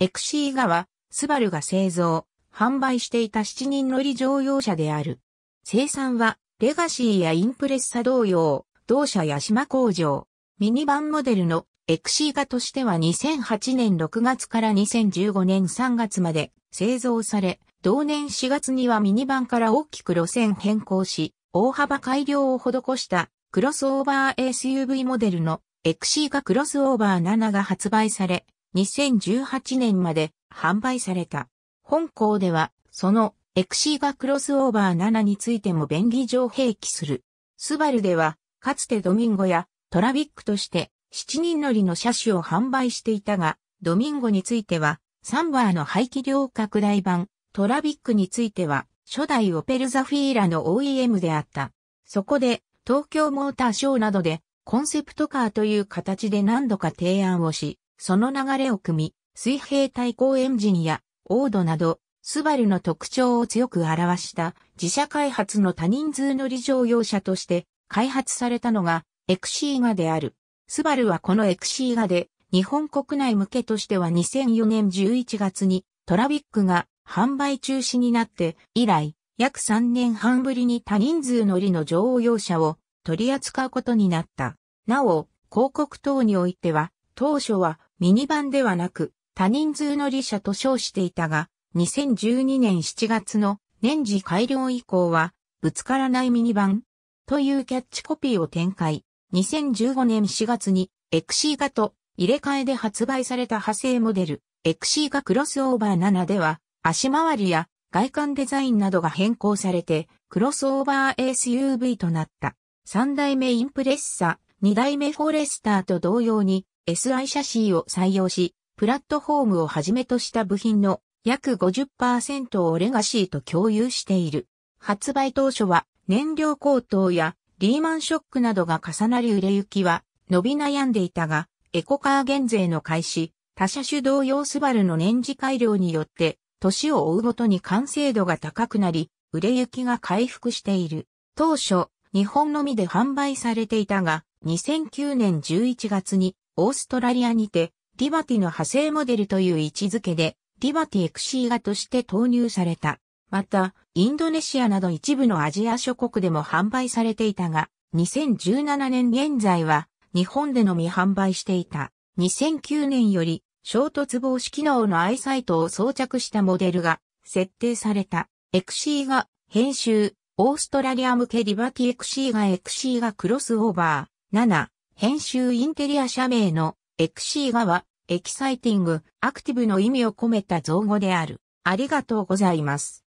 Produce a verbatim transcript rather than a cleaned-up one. Exigaは、スバルが製造、販売していたしちにん乗り乗用車である。生産は、レガシーやインプレッサ同様、同社屋島工場。ミニバンモデルのExigaとしてはにせんはちねんろくがつからにせんじゅうごねんさんがつまで製造され、同年しがつにはミニバンから大きく路線変更し、大幅改良を施したクロスオーバー エスユーブイ モデルのExiga Crossover ななが発売され、にせんじゅうはちねんまで販売された。本項では、そのExiga Crossover ななについても便宜上併記する。スバルでは、かつてドミンゴやトラビックとしてしちにん乗りの車種を販売していたが、ドミンゴについてはサンバーの排気量拡大版、トラビックについては初代オペルザフィーラの オーイーエム であった。そこで東京モーターショーなどでコンセプトカーという形で何度か提案をし、その流れを汲み、水平対向エンジンやオードなど、スバルの特徴を強く表した自社開発の多人数乗り乗用車として開発されたのが、Exigaである。スバルはこのExigaで、日本国内向けとしてはにせんよねんじゅういちがつにトラビックが販売中止になって以来、約さんねんはんぶりに多人数乗りの乗用車を取り扱うことになった。なお、広告等においては、当初はミニバンではなく多人数乗り車と称していたが、にせんじゅうにねんしちがつの年次改良以降は、ぶつからないミニバンというキャッチコピーを展開。にせんじゅうごねんしがつにExigaと入れ替えで発売された派生モデルExiga Crossover ななでは足回りや外観デザインなどが変更されてクロスオーバー エスユーブイ となった。さんだいめインプレッサ、にだいめフォレスターと同様に エスアイ シャシーを採用しプラットフォームをはじめとした部品の約 ごじゅっパーセント をレガシーと共有している。発売当初は燃料高騰やリーマンショックなどが重なり売れ行きは伸び悩んでいたが、エコカー減税の開始、他車種同様スバルの年次改良によって、年を追うごとに完成度が高くなり、売れ行きが回復している。当初、日本のみで販売されていたが、にせんきゅうねんじゅういちがつにオーストラリアにて、リバティの派生モデルという位置づけで、リバティExigaとして投入された。また、インドネシアなど一部のアジア諸国でも販売されていたが、にせんじゅうななねん現在は日本でのみ販売していた。にせんきゅうねんより衝突防止機能のアイサイトを装着したモデルが設定された。Exiga編集、オーストラリア向けリバティExiga Exiga Crossover なな編集インテリア社名のExigaはエキサイティング、アクティブの意味を込めた造語である。ありがとうございます。